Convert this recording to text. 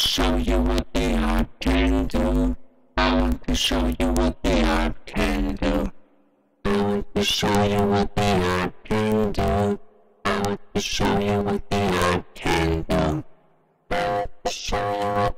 to show you what the art can do. I want to show you what the art can do. I want to show you what the art can do. I want to show you what the art can do. I want to show you what